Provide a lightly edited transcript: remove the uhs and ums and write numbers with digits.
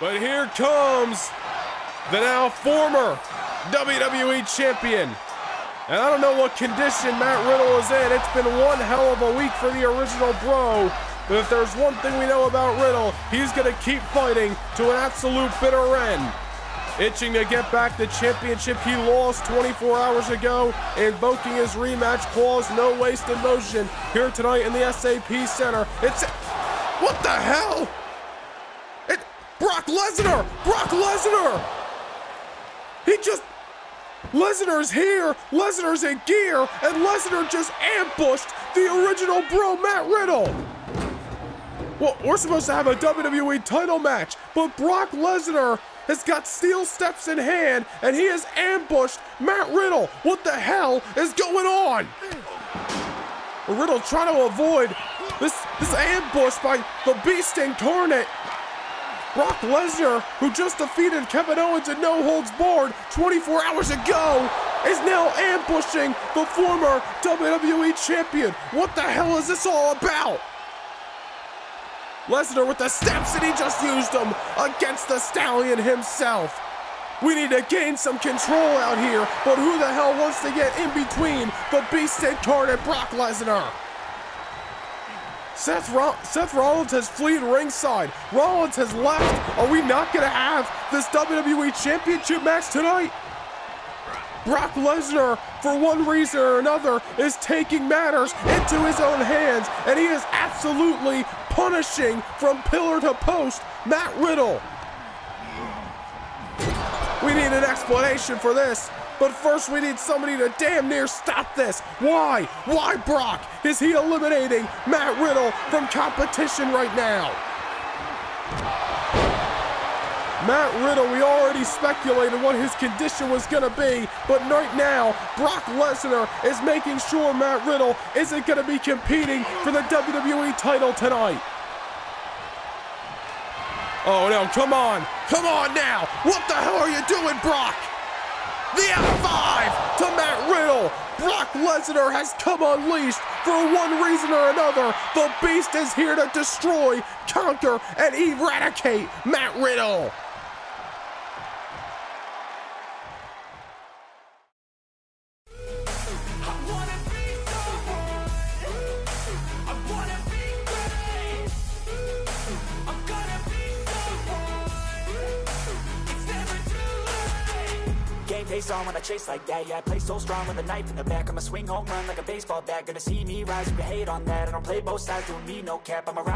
But here comes the now former WWE champion. And I don't know what condition Matt Riddle is in. It's been one hell of a week for the original bro. But if there's one thing we know about Riddle, he's going to keep fighting to an absolute bitter end. Itching to get back the championship he lost 24 hours ago, invoking his rematch clause, no wasted motion here tonight in the SAP Center. It's... what the hell? It... Brock Lesnar! Brock Lesnar! He just... Lesnar's here, Lesnar's in gear, and Lesnar just ambushed the original bro, Matt Riddle. Well, we're supposed to have a WWE title match, but Brock Lesnar has got steel steps in hand, and he has ambushed Matt Riddle. What the hell is going on? Riddle trying to avoid this ambush by the Beast Incarnate. Brock Lesnar, who just defeated Kevin Owens at No Holds Board 24 hours ago, is now ambushing the former WWE champion. What the hell is this all about? Lesnar with the steps, and he just used them against the Stallion himself. We need to gain some control out here, but who the hell wants to get in between the Beast Incarnate Brock Lesnar? Seth Rollins has fled ringside. Rollins has left. Are we not going to have this WWE Championship match tonight? Brock Lesnar, for one reason or another, is taking matters into his own hands, and he is absolutely punishing from pillar to post Matt Riddle. We need an explanation for this, but first we need somebody to damn near stop this. Why? Why, Brock, is he eliminating Matt Riddle from competition right now? Matt Riddle, we already speculated what his condition was going to be, but right now, Brock Lesnar is making sure Matt Riddle isn't going to be competing for the WWE title tonight. Oh no, come on. Come on now. What the hell are you doing, Brock? The F5 to Matt Riddle. Brock Lesnar has come unleashed for one reason or another. The Beast is here to destroy, conquer, and eradicate Matt Riddle. Face on when I chase like that, yeah, I play so strong with a knife in the back. I'ma swing home run like a baseball bat. Gonna see me rise, you can hate on that. I don't play both sides, doing me no cap, I'm a